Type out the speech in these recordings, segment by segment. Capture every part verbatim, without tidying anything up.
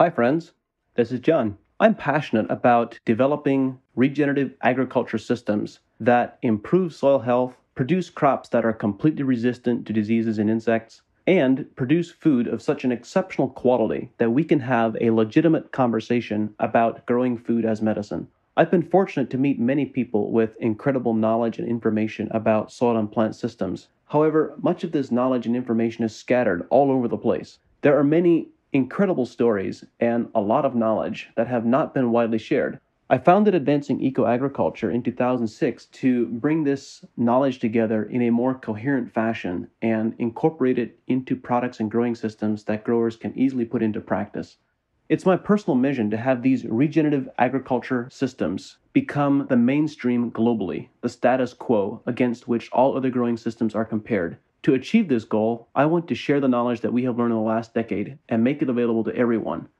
Hi, friends. This is John. I'm passionate about developing regenerative agriculture systems that improve soil health, produce crops that are completely resistant to diseases and insects, and produce food of such an exceptional quality that we can have a legitimate conversation about growing food as medicine. I've been fortunate to meet many people with incredible knowledge and information about soil and plant systems. However, much of this knowledge and information is scattered all over the place. There are many incredible stories and a lot of knowledge that have not been widely shared. I founded Advancing Eco Agriculture in two thousand six to bring this knowledge together in a more coherent fashion and incorporate it into products and growing systems that growers can easily put into practice. It's my personal mission to have these regenerative agriculture systems become the mainstream globally, the status quo against which all other growing systems are compared. To achieve this goal, I want to share the knowledge that we have learned in the last decade and make it available to everyone.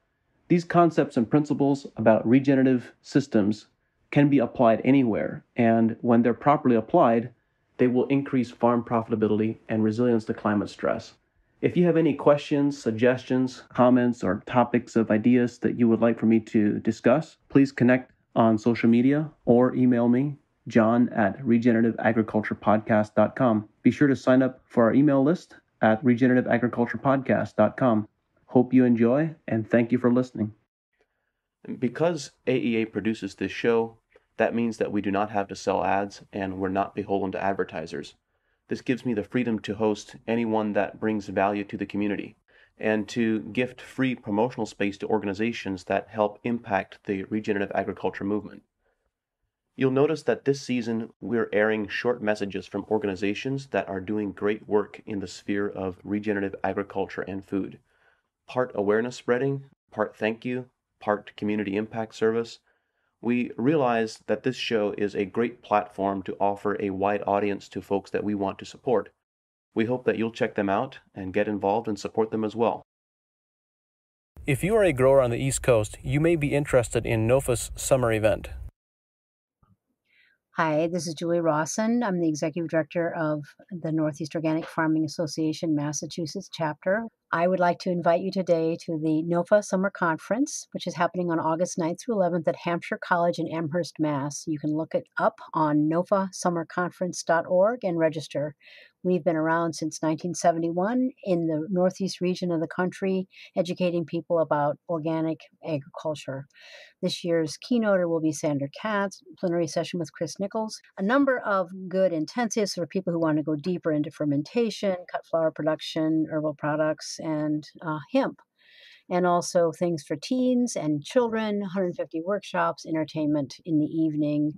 These concepts and principles about regenerative systems can be applied anywhere, and when they're properly applied, they will increase farm profitability and resilience to climate stress. If you have any questions, suggestions, comments, or topics of ideas that you would like for me to discuss, please connect on social media or email me, John at regenerative agriculture podcast dot com. Be sure to sign up for our email list at regenerative agriculture podcast dot com. Hope you enjoy, and thank you for listening. Because A E A produces this show, that means that we do not have to sell ads and we're not beholden to advertisers. This gives me the freedom to host anyone that brings value to the community and to gift free promotional space to organizations that help impact the regenerative agriculture movement. You'll notice that this season we're airing short messages from organizations that are doing great work in the sphere of regenerative agriculture and food. Part awareness spreading, part thank you, part community impact service. We realize that this show is a great platform to offer a wide audience to folks that we want to support. We hope that you'll check them out and get involved and support them as well. If you are a grower on the East Coast, you may be interested in NOFA's summer event. Hi, this is Julie Rawson. I'm the Executive Director of the Northeast Organic Farming Association Massachusetts chapter. I would like to invite you today to the NOFA Summer Conference, which is happening on August ninth through eleventh at Hampshire College in Amherst, Mass. You can look it up on N O F A summer conference dot org and register. We've been around since nineteen seventy-one in the Northeast region of the country, educating people about organic agriculture. This year's keynoter will be Sandor Katz, plenary session with Chris Nichols. A number of good intensives for people who want to go deeper into fermentation, cut flower production, herbal products, and uh, hemp. And also things for teens and children, one hundred fifty workshops, entertainment in the evening.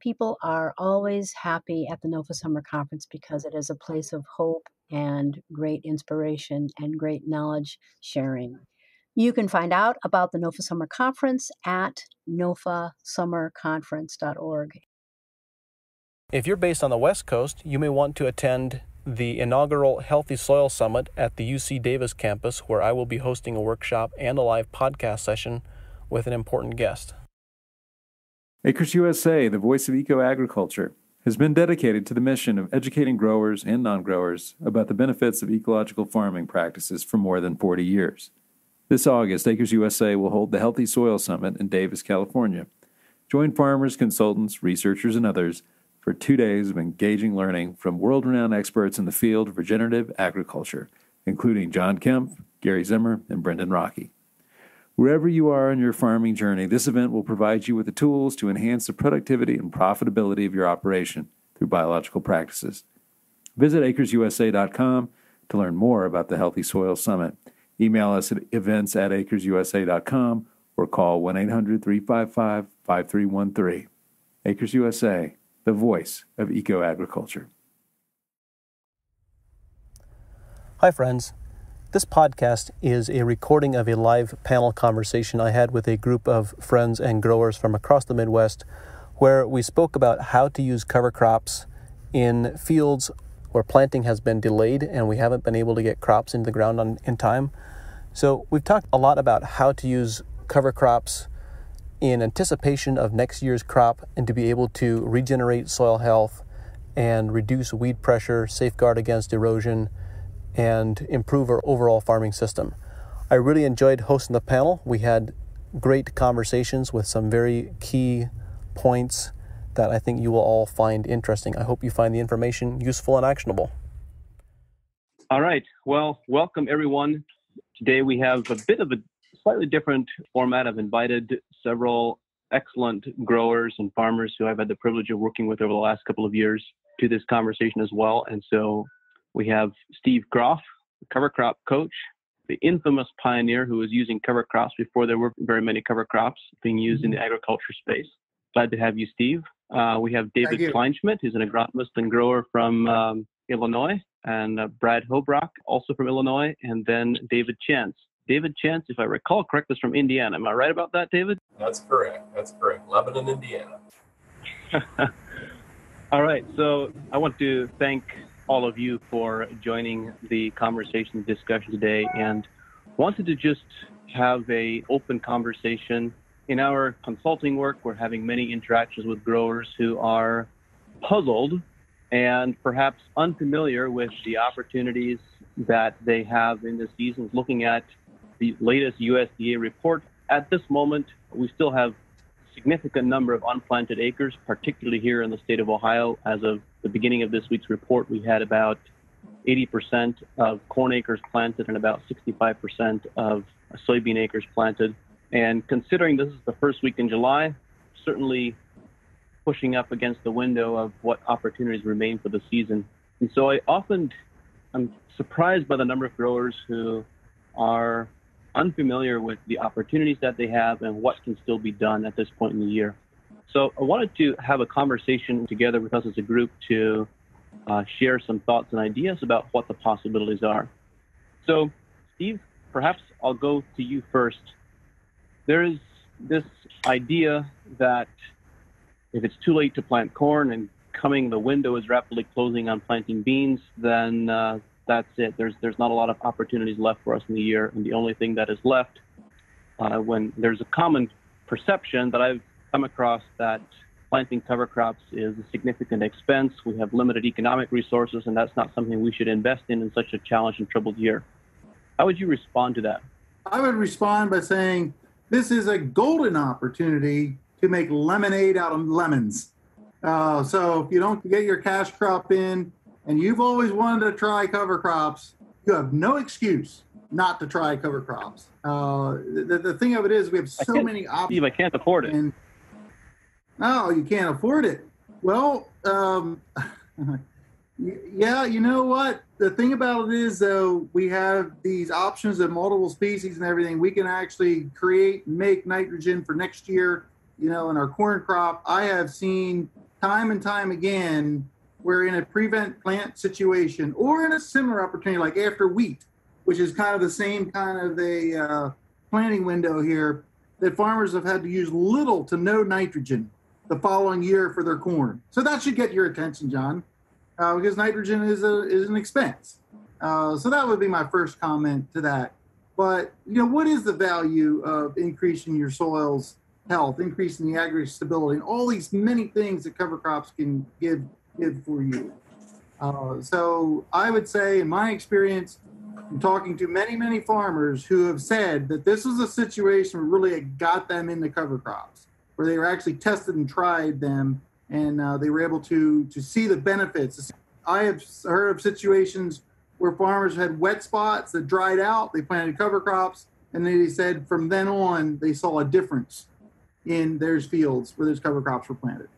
People are always happy at the NOFA Summer Conference because it is a place of hope and great inspiration and great knowledge sharing. You can find out about the NOFA Summer Conference at N O F A summer conference dot org. If you're based on the West Coast, you may want to attend the inaugural Healthy Soil Summit at the U C Davis campus, where I will be hosting a workshop and a live podcast session with an important guest. Acres U S A, the voice of eco-agriculture, has been dedicated to the mission of educating growers and non-growers about the benefits of ecological farming practices for more than forty years. This August, Acres U S A will hold the Healthy Soil Summit in Davis, California. Join farmers, consultants, researchers, and others for two days of engaging learning from world-renowned experts in the field of regenerative agriculture, including John Kempf, Gary Zimmer, and Brendan Rockey. Wherever you are on your farming journey, this event will provide you with the tools to enhance the productivity and profitability of your operation through biological practices. Visit acres U S A dot com to learn more about the Healthy Soil Summit. Email us at events at acres U S A dot com or call one eight hundred three five five five three one three. Acres U S A, the voice of eco-agriculture. Hi, friends. This podcast is a recording of a live panel conversation I had with a group of friends and growers from across the Midwest, where we spoke about how to use cover crops in fields where planting has been delayed and we haven't been able to get crops into the ground on, in time. So we've talked a lot about how to use cover crops in anticipation of next year's crop and to be able to regenerate soil health and reduce weed pressure, safeguard against erosion, and improve our overall farming system. I really enjoyed hosting the panel. We had great conversations with some very key points that I think you will all find interesting. I hope you find the information useful and actionable. All right. Well, welcome everyone. Today we have a bit of a slightly different format. I've invited several excellent growers and farmers who I've had the privilege of working with over the last couple of years to this conversation as well. And so we have Steve Groff, the cover crop coach, the infamous pioneer who was using cover crops before there were very many cover crops being used in the agriculture space. Glad to have you, Steve. Uh, we have David Kleinschmidt, who's an agronomist and grower from um, Illinois, and uh, Brad Hobrock, also from Illinois, and then David Chance. David Chance, if I recall correctly, is from Indiana. Am I right about that, David? That's correct. That's correct. Lebanon, Indiana. All right. So I want to thank all of you for joining the conversation discussion today, and wanted to just have a open conversation. In our consulting work, we're having many interactions with growers who are puzzled and perhaps unfamiliar with the opportunities that they have in this season. Looking at the latest U S D A report, at this moment, we still have a significant number of unplanted acres, particularly here in the state of Ohio. As of the beginning of this week's report, we had about eighty percent of corn acres planted and about sixty-five percent of soybean acres planted. And considering this is the first week in July, certainly pushing up against the window of what opportunities remain for the season. And so I often, I'm surprised by the number of growers who are unfamiliar with the opportunities that they have and what can still be done at this point in the year. So I wanted to have a conversation together with us as a group to uh, share some thoughts and ideas about what the possibilities are. So Steve, perhaps I'll go to you first. There is this idea that if it's too late to plant corn and coming the window is rapidly closing on planting beans, then uh, that's it. There's there's not a lot of opportunities left for us in the year. And the only thing that is left, uh, when there's a common perception that I've come across that planting cover crops is a significant expense. We have limited economic resources, and that's not something we should invest in in such a challenged and troubled year. How would you respond to that? I would respond by saying, this is a golden opportunity to make lemonade out of lemons. Uh, so if you don't get your cash crop in and you've always wanted to try cover crops, you have no excuse not to try cover crops. Uh, the, the thing of it is we have so many options. Steve, I can't afford it. And, no, you can't afford it. Well, um, yeah, you know what? The thing about it is, though, we have these options of multiple species and everything. We can actually create and make nitrogen for next year, you know, in our corn crop. I have seen time and time again where in a prevent plant situation or in a similar opportunity like after wheat, which is kind of the same kind of a uh, planting window here, that farmers have had to use little to no nitrogen the following year for their corn. So that should get your attention, John. Uh, because nitrogen is a is an expense, uh, so that would be my first comment to that. But you know, what is the value of increasing your soil's health, increasing the agri stability, and all these many things that cover crops can give give for you? Uh, so I would say, in my experience, I'm talking to many many farmers who have said that this was a situation where really it got them into cover crops, where they were actually tested and tried them. And uh, they were able to, to see the benefits. I have heard of situations where farmers had wet spots that dried out, they planted cover crops, and they said from then on, they saw a difference in their fields where those cover crops were planted.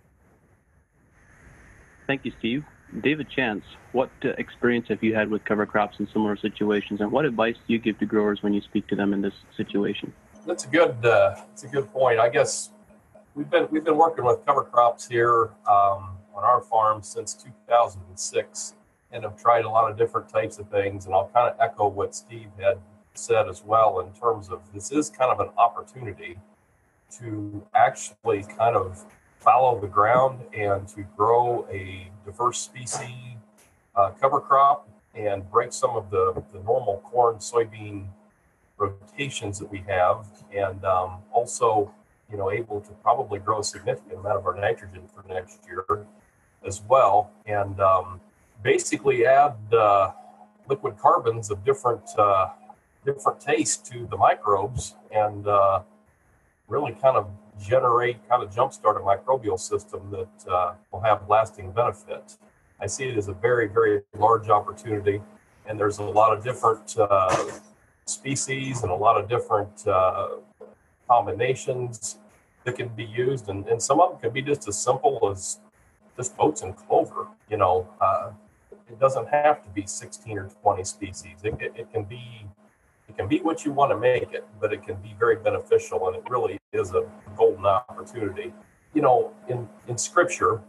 Thank you, Steve. David Chance, what uh, experience have you had with cover crops in similar situations, and what advice do you give to growers when you speak to them in this situation? That's a good, uh, that's a good point. I guess We've been we've been working with cover crops here um, on our farm since two thousand six, and have tried a lot of different types of things. And I'll kind of echo what Steve had said as well in terms of this is kind of an opportunity to actually kind of follow the ground and to grow a diverse species uh, cover crop and break some of the, the normal corn soybean rotations that we have, and um, also, you know, able to probably grow a significant amount of our nitrogen for next year as well. And um, basically add uh, liquid carbons of different uh, different taste to the microbes and uh, really kind of generate, kind of jumpstart a microbial system that uh, will have lasting benefit. I see it as a very, very large opportunity, and there's a lot of different uh, species and a lot of different uh, combinations that can be used, and, and some of them could be just as simple as just oats and clover. You know, uh, it doesn't have to be sixteen or twenty species. It, it, it can be it can be what you want to make it, but it can be very beneficial, and it really is a golden opportunity. You know, in, in Scripture,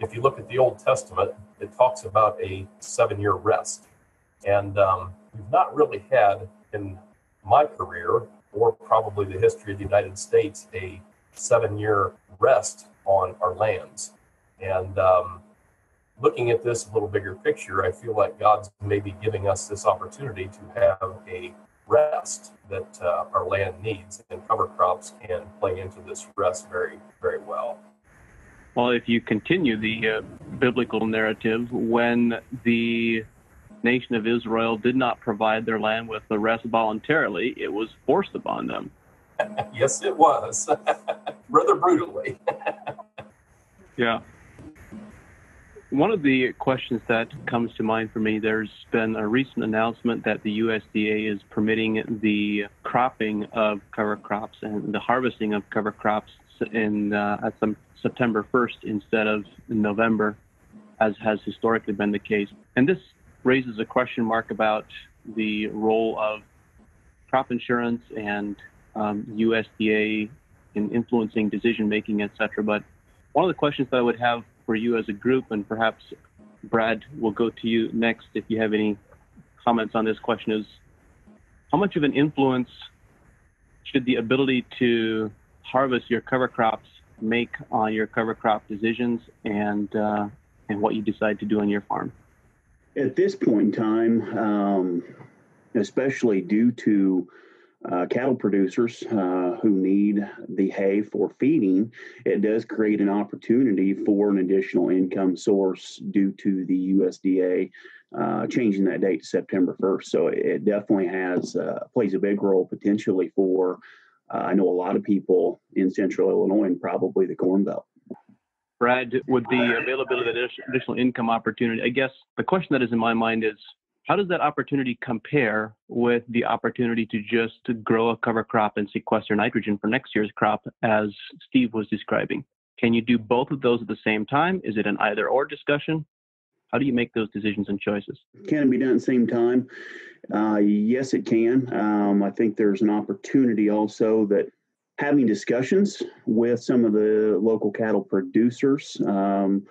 if you look at the Old Testament, it talks about a seven-year rest. And um, we've not really had in my career, or probably the history of the United States, a seven-year rest on our lands. And um, looking at this little bigger picture, I feel like God's maybe giving us this opportunity to have a rest that uh, our land needs, and cover crops can play into this rest very, very well. Well, if you continue the uh, biblical narrative, when the nation of Israel did not provide their land with the rest voluntarily, it was forced upon them. Yes, it was. Rather brutally. Yeah. One of the questions that comes to mind for me, there's been a recent announcement that the U S D A is permitting the cropping of cover crops and the harvesting of cover crops in uh, at some September first instead of November, as has historically been the case. And this raises a question mark about the role of crop insurance and um, U S D A in influencing decision-making, et cetera. But one of the questions that I would have for you as a group, and perhaps Brad will go to you next if you have any comments on this question, is how much of an influence should the ability to harvest your cover crops make on your cover crop decisions and uh, and what you decide to do on your farm? At this point in time, um, especially due to uh, cattle producers uh, who need the hay for feeding, it does create an opportunity for an additional income source due to the U S D A uh, changing that date to September first. So it definitely has uh, plays a big role potentially for, uh, I know a lot of people in Central Illinois and probably the Corn Belt. Brad, with the availability of additional income opportunity, I guess the question that is in my mind is, how does that opportunity compare with the opportunity to just grow a cover crop and sequester nitrogen for next year's crop, as Steve was describing? Can you do both of those at the same time? Is it an either or discussion? How do you make those decisions and choices? Can it be done at the same time? Uh, yes, it can. Um, I think there's an opportunity also that having discussions with some of the local cattle producers um,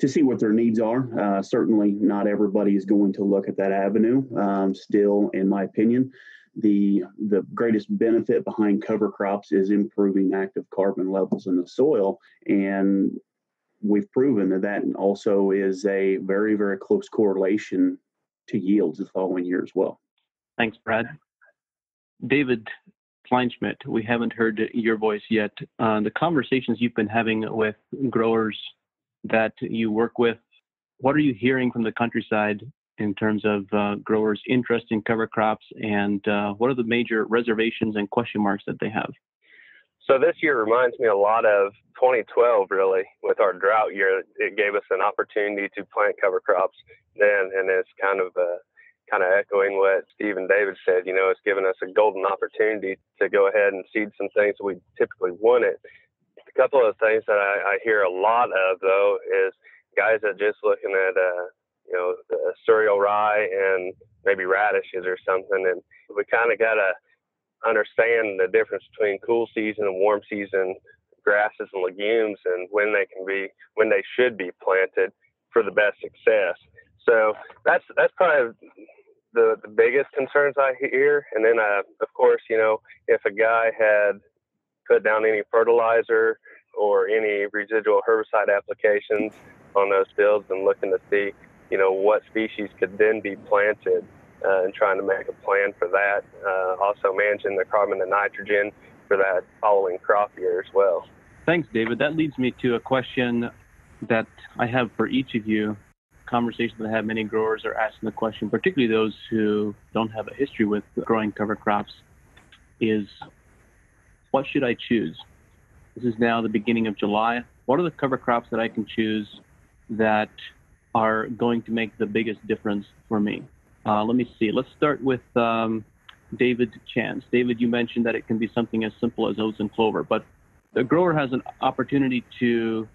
to see what their needs are. Uh, certainly not everybody is going to look at that avenue. Um, still, in my opinion, the the greatest benefit behind cover crops is improving active carbon levels in the soil. And we've proven that that also is a very, very close correlation to yields the following year as well. Thanks, Brad. David Kleinschmidt, we haven't heard your voice yet. Uh, the conversations you've been having with growers that you work with, what are you hearing from the countryside in terms of uh, growers' interest in cover crops, and uh, what are the major reservations and question marks that they have? So this year reminds me a lot of twenty twelve, really. With our drought year, it gave us an opportunity to plant cover crops then, and it's kind of a kind of echoing what Steve and David said, you know, it's given us a golden opportunity to go ahead and seed some things that we typically wanted. A couple of things that I, I hear a lot of, though, is guys that just looking at, uh, you know, the cereal rye and maybe radishes or something. And we kind of got to understand the difference between cool season and warm season grasses and legumes, and when they can be, when they should be planted for the best success. So that's that's probably the, the biggest concerns I hear. And then, uh, of course, you know, if a guy had put down any fertilizer or any residual herbicide applications on those fields, and looking to see, you know, what species could then be planted uh, and trying to make a plan for that. Uh, also managing the carbon and nitrogen for that following crop year as well. Thanks, David. That leads me to a question that I have for each of you. conversations that I have, many growers are asking the question, particularly those who don't have a history with growing cover crops, is what should I choose? This is now the beginning of July. What are the cover crops that I can choose that are going to make the biggest difference for me? Uh, let me see. Let's start with um, David Chance. David, you mentioned that it can be something as simple as oats and clover, but the grower has an opportunity to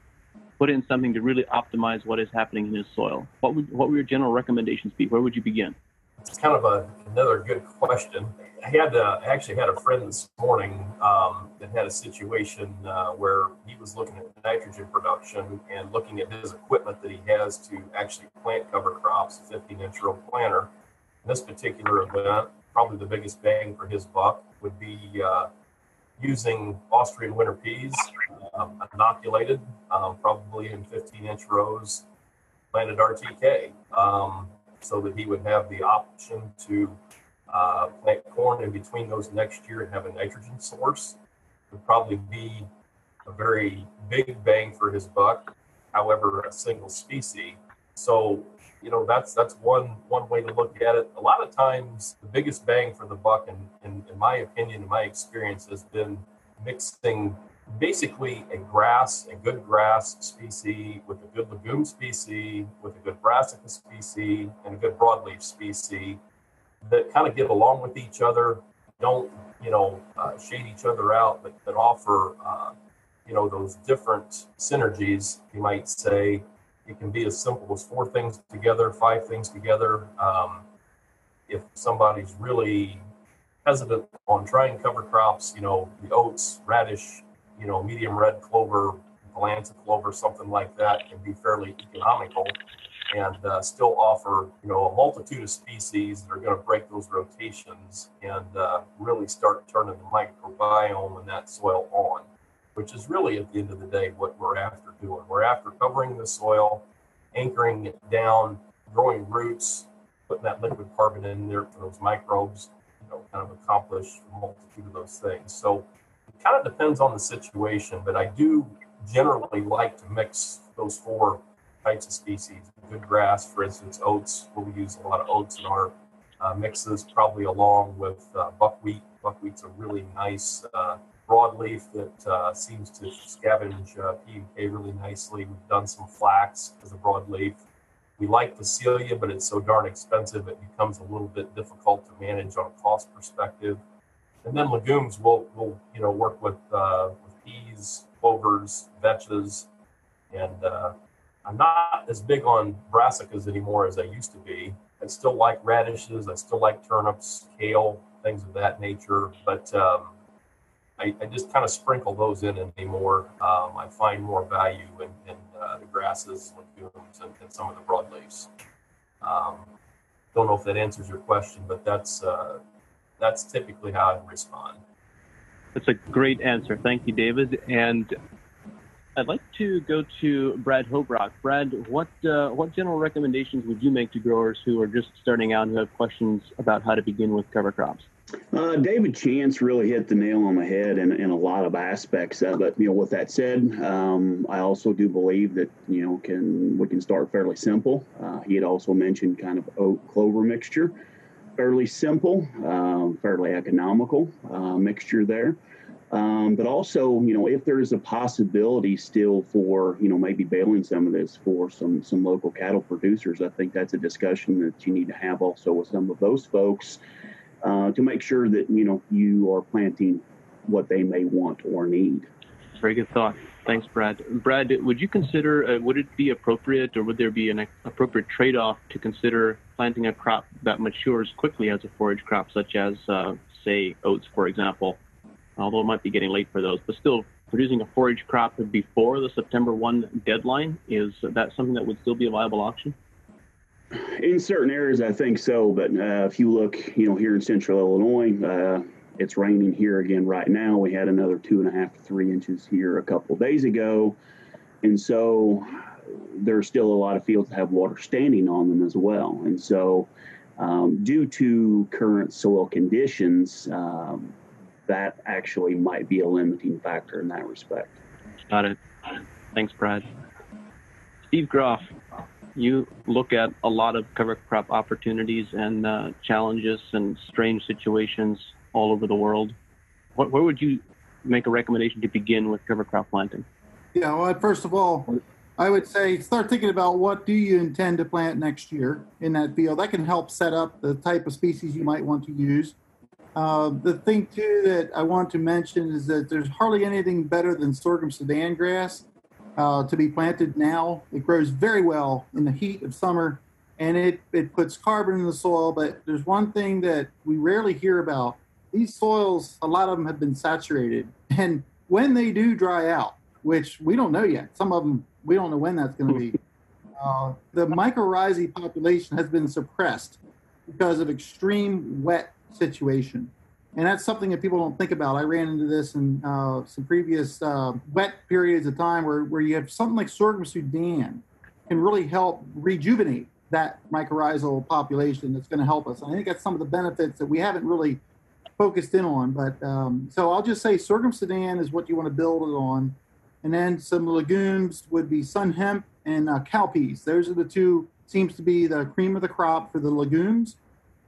put in something to really optimize what is happening in his soil. What would, what would your general recommendations be? Where would you begin? It's kind of a, another good question. I had uh, actually had a friend this morning um, that had a situation uh, where he was looking at nitrogen production and looking at his equipment that he has to actually plant cover crops, a fifteen-inch row planter. In this particular event, probably the biggest bang for his buck would be uh, using Austrian winter peas, um, inoculated, um, probably in fifteen-inch rows, planted R T K, um, so that he would have the option to uh, plant corn in between those next year and have a nitrogen source. It would probably be a very big bang for his buck, however, a single species. So, you know, that's that's one one way to look at it. A lot of times, the biggest bang for the buck, in, in, in my opinion, in my experience, has been mixing basically a grass, a good grass species with a good legume species, with a good brassica species, and a good broadleaf species that kind of get along with each other, don't, you know, uh, shade each other out, but that offer, uh, you know, those different synergies, you might say. It can be as simple as four things together, five things together. Um, if somebody's really hesitant on trying cover crops, you know, the oats, radish, you know, medium red clover, Galanza clover, something like that can be fairly economical and uh, still offer, you know, a multitude of species that are going to break those rotations and uh, really start turning the microbiome and that soil on, which is really, at the end of the day, what we're after doing. We're after covering the soil, anchoring it down, growing roots, putting that liquid carbon in there for those microbes, you know, kind of accomplish a multitude of those things. So it kind of depends on the situation, but I do generally like to mix those four types of species. Good grass, for instance, oats. We'll use a lot of oats in our uh, mixes, probably along with uh, buckwheat. Buckwheat's a really nice uh, broadleaf that uh, seems to scavenge uh, P and K really nicely. We've done some flax as a broadleaf. We like Vicelia, but it's so darn expensive it becomes a little bit difficult to manage on a cost perspective. And then legumes, we'll, we'll you know, work with, uh, with peas, clovers, vetches, and uh, I'm not as big on brassicas anymore as I used to be. I still like radishes, I still like turnips, kale, things of that nature, but um, I, I just kind of sprinkle those in anymore. Um, I find more value in, in uh, the grasses, legumes, and, and some of the broadleafs. Um, don't know if that answers your question, but that's uh, that's typically how I respond. That's a great answer. Thank you, David. And I'd like to go to Brad Hobrock. Brad, what uh, what general recommendations would you make to growers who are just starting out and who have questions about how to begin with cover crops? Uh, David Chance really hit the nail on the head in, in a lot of aspects of it. You know, with that said, um, I also do believe that, you know, can we can start fairly simple. Uh, he had also mentioned kind of oat clover mixture, fairly simple, um, fairly economical uh, mixture there. Um, but also, you know, if there is a possibility still for, you know, maybe baling some of this for some some local cattle producers, I think that's a discussion that you need to have also with some of those folks. Uh, to make sure that, you know, you are planting what they may want or need. Very good thought. Thanks, Brad. Brad, would you consider, uh, would it be appropriate or would there be an appropriate trade-off to consider planting a crop that matures quickly as a forage crop, such as, uh, say, oats, for example, although it might be getting late for those, but still producing a forage crop before the September first deadline, is that something that would still be a viable option? In certain areas, I think so. But uh, if you look, you know, here in central Illinois, uh, it's raining here again right now. We had another two and a half to three inches here a couple of days ago. And so there's still a lot of fields that have water standing on them as well. And so um, due to current soil conditions, um, that actually might be a limiting factor in that respect. Got it. Thanks, Brad. Steve Groff. you look at a lot of cover crop opportunities and uh, challenges and strange situations all over the world. What, where would you make a recommendation to begin with cover crop planting? Yeah, well, first of all, I would say start thinking about what do you intend to plant next year in that field. That can help set up the type of species you might want to use. Uh, the thing, too, that I want to mention is that there's hardly anything better than sorghum Sudan grass uh, to be planted now. It grows very well in the heat of summer, and it, it puts carbon in the soil. But there's one thing that we rarely hear about. These soils, a lot of them have been saturated. And when they do dry out, which we don't know yet, some of them, we don't know when that's going to be, uh, the mycorrhizae population has been suppressed because of extreme wet situation. And that's something that people don't think about. I ran into this in uh, some previous uh, wet periods of time where, where you have something like sorghum Sudan can really help rejuvenate that mycorrhizal population that's going to help us. And I think that's some of the benefits that we haven't really focused in on. But um, so I'll just say sorghum Sudan is what you want to build it on. And then some legumes would be sun hemp and uh, cowpeas. Those are the two, seems to be the cream of the crop for the legumes.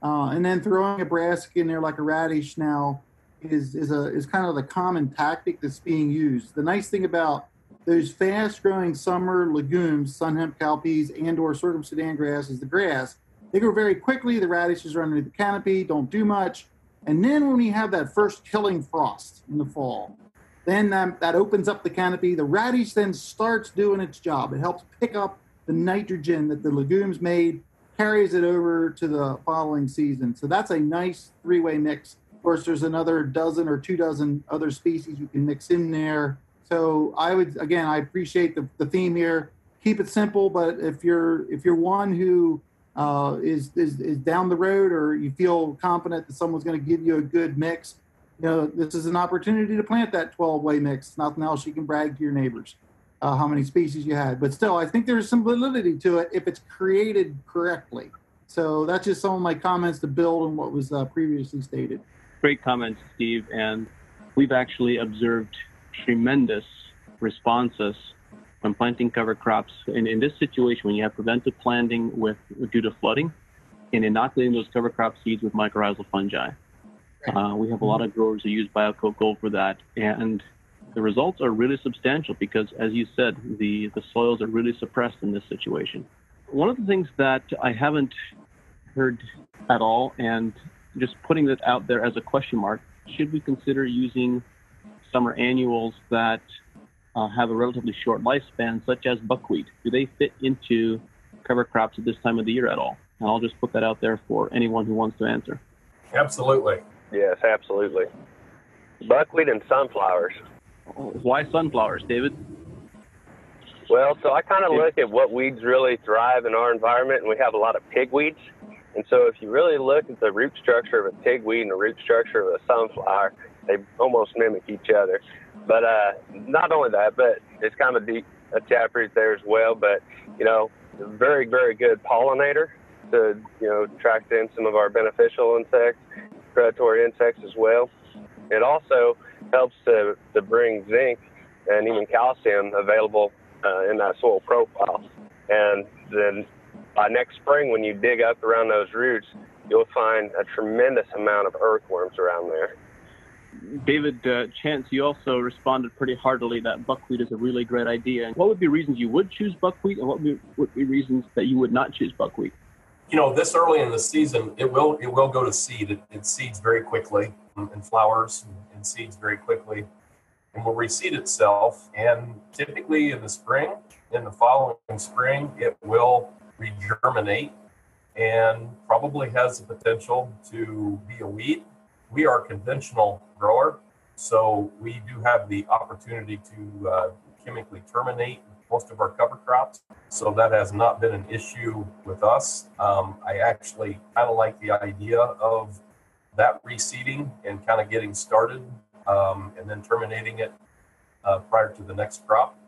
Uh, and then throwing a brassica in there like a radish now is is a is kind of the common tactic that's being used. The nice thing about those fast-growing summer legumes, sun hemp, cowpeas, and or sorghum Sudan grass is the grass. They grow very quickly. The radishes are underneath the canopy, don't do much. And then when we have that first killing frost in the fall, then that, that opens up the canopy. The radish then starts doing its job. It helps pick up the nitrogen that the legumes made, carries it over to the following season. So that's a nice three-way mix. Of course, there's another dozen or two dozen other species you can mix in there. So I would, again, I appreciate the, the theme here. Keep it simple, but if you're if you're one who uh, is, is is down the road or you feel confident that someone's going to give you a good mix, you know, this is an opportunity to plant that twelve-way mix. Nothing else you can brag to your neighbors. Uh, how many species you had. But still, I think there's some validity to it if it's created correctly. So that's just some of my comments to build on what was uh, previously stated. Great comments, Steve. And we've actually observed tremendous responses from planting cover crops. And in this situation, when you have preventive planting with due to flooding and inoculating those cover crop seeds with mycorrhizal fungi. Right. Uh, we have a lot of growers who use BioCoat Gold for that. And the results are really substantial because, as you said, the, the soils are really suppressed in this situation. One of the things that I haven't heard at all, and just putting that out there as a question mark, should we consider using summer annuals that uh, have a relatively short lifespan, such as buckwheat? Do they fit into cover crops at this time of the year at all? And I'll just put that out there for anyone who wants to answer. Absolutely. Yes, absolutely. Buckwheat and sunflowers. Why sunflowers, David? Well, so I kind of look at what weeds really thrive in our environment, and we have a lot of pigweeds. And so if you really look at the root structure of a pigweed and the root structure of a sunflower, they almost mimic each other. But uh, not only that, but it's kind of a deep a taproot there as well. But, you know, very, very good pollinator to, you know, attract in some of our beneficial insects, predatory insects as well. It also helps to, to bring zinc and even calcium available uh, in that soil profile. And then by next spring, when you dig up around those roots, you'll find a tremendous amount of earthworms around there. David uh, Chance, you also responded pretty heartily that buckwheat is a really great idea. What would be reasons you would choose buckwheat, and what would be, would be reasons that you would not choose buckwheat? You know, this early in the season, it will it will go to seed. It, it seeds very quickly, and flowers and, and seeds very quickly, and will reseed itself. And typically in the spring, in the following spring, it will regerminate and probably has the potential to be a weed. We are a conventional grower, so we do have the opportunity to uh, chemically terminate most of our cover crops, so that has not been an issue with us. Um, I actually kind of like the idea of that reseeding and kind of getting started um, and then terminating it uh, prior to the next crop.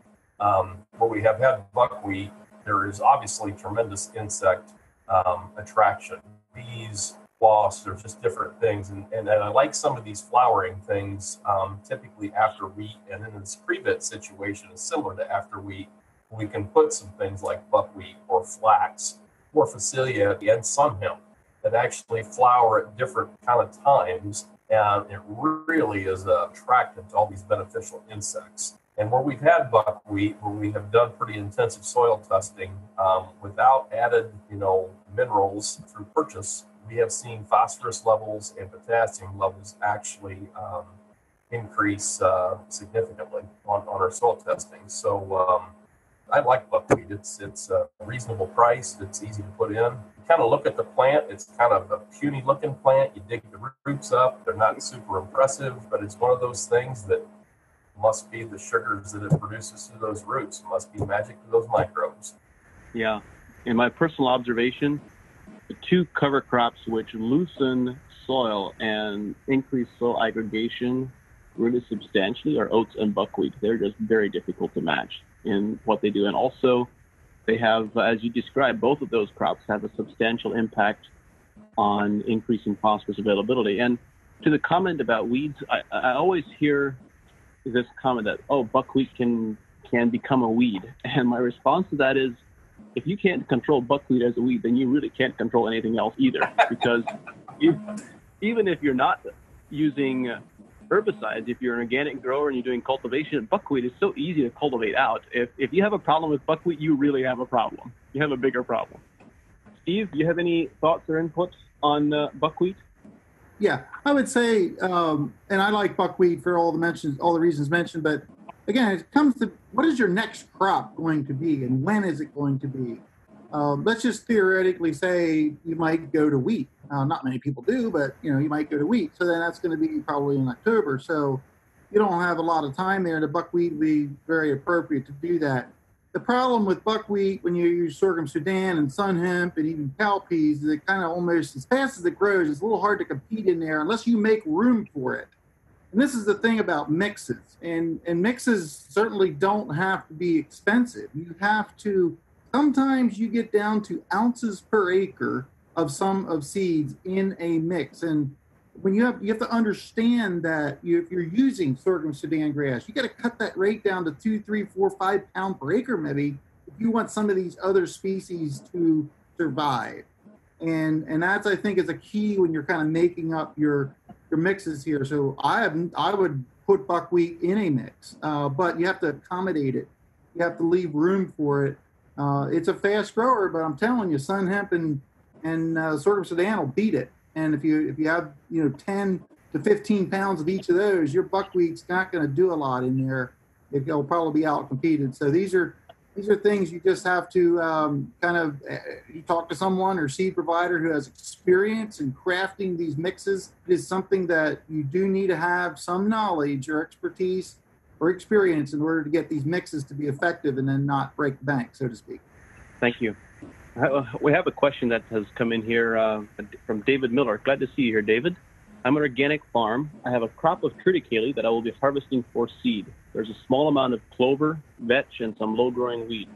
Um, where we have had buckwheat, there is obviously tremendous insect um, attraction. Bees, wasps, there's just different things. And, and, and I like some of these flowering things, um, typically after wheat, and then this pre-vit situation is similar to after wheat, we can put some things like buckwheat or flax or phacelia and sun hemp that actually flower at different kind of times. And it really is attractive to all these beneficial insects. And where we've had buckwheat, where we have done pretty intensive soil testing um, without added, you know, minerals through purchase, we have seen phosphorus levels and potassium levels actually um, increase uh, significantly on, on our soil testing. So um, I like buckwheat. It's it's a reasonable price. It's easy to put in. You kind of look at the plant. It's kind of a puny looking plant. You dig the roots up. They're not super impressive, but it's one of those things that must be the sugars that it produces through those roots. It must be magic to those microbes. Yeah. In my personal observation, the two cover crops which loosen soil and increase soil aggregation really substantially are oats and buckwheat. They're just very difficult to match in what they do. And also, they have, as you described, both of those crops have a substantial impact on increasing phosphorus availability. And to the comment about weeds, I, I always hear this comment that, oh, buckwheat can can become a weed. And my response to that is, if you can't control buckwheat as a weed, then you really can't control anything else either. Because you, even if you're not using herbicides, if you're an organic grower and you're doing cultivation, buckwheat is so easy to cultivate out. If if you have a problem with buckwheat, you really have a problem. You have a bigger problem. Steve, do you have any thoughts or inputs on uh, buckwheat? Yeah, I would say, um, and I like buckwheat for all the mentions, all the reasons mentioned, but again, it comes to what is your next crop going to be and when is it going to be? Um, let's just theoretically say you might go to wheat. Uh, not many people do, but you know, you might go to wheat. So then that's going to be probably in October. So you don't have a lot of time there. The buckwheat would be very appropriate to do that. The problem with buckwheat when you use sorghum Sudan and sun hemp and even cowpeas is it kind of almost, as fast as it grows, it's a little hard to compete in there unless you make room for it. And this is the thing about mixes. And, and mixes certainly don't have to be expensive. You have to, sometimes you get down to ounces per acre of some of seeds in a mix. And when you have, you have to understand that you, if you're using sorghum Sudan grass, you got to cut that rate down to two, three, four, five pound per acre, maybe, if you want some of these other species to survive. And and that's, I think, is a key when you're kind of making up your your mixes here. So I have, I would put buckwheat in a mix, uh, but you have to accommodate it. You have to leave room for it. Uh, it's a fast grower, but I'm telling you, sun hemp and and uh, sorghum Sudan will beat it. And if you if you have, you know, ten to fifteen pounds of each of those, your buckwheat's not going to do a lot in there. It'll probably be outcompeted. So these are these are things you just have to um, kind of uh, you talk to someone or seed provider who has experience in crafting these mixes. It is something that you do need to have some knowledge or expertise or experience in order to get these mixes to be effective and then not break the bank, so to speak. Thank you. We have a question that has come in here uh, from David Miller. Glad to see you here, David. I'm an organic farm. I have a crop of triticale that I will be harvesting for seed. There's a small amount of clover, vetch, and some low-growing wheat.